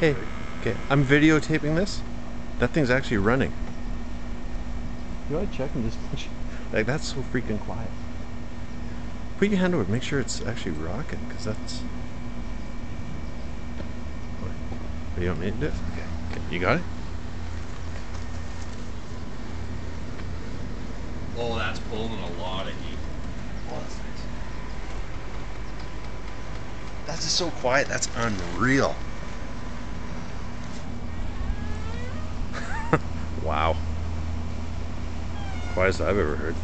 Hey, okay, I'm videotaping this. That thing's actually running. You ought to check and just like, that's so freaking quiet. Put your hand over it, make sure it's actually rocking, because that's... What, you want me to do it? Okay, you got it? Oh, that's pulling a lot of heat. Oh, that's nice. That's just so quiet, that's unreal. Wow. Quietest I've ever heard.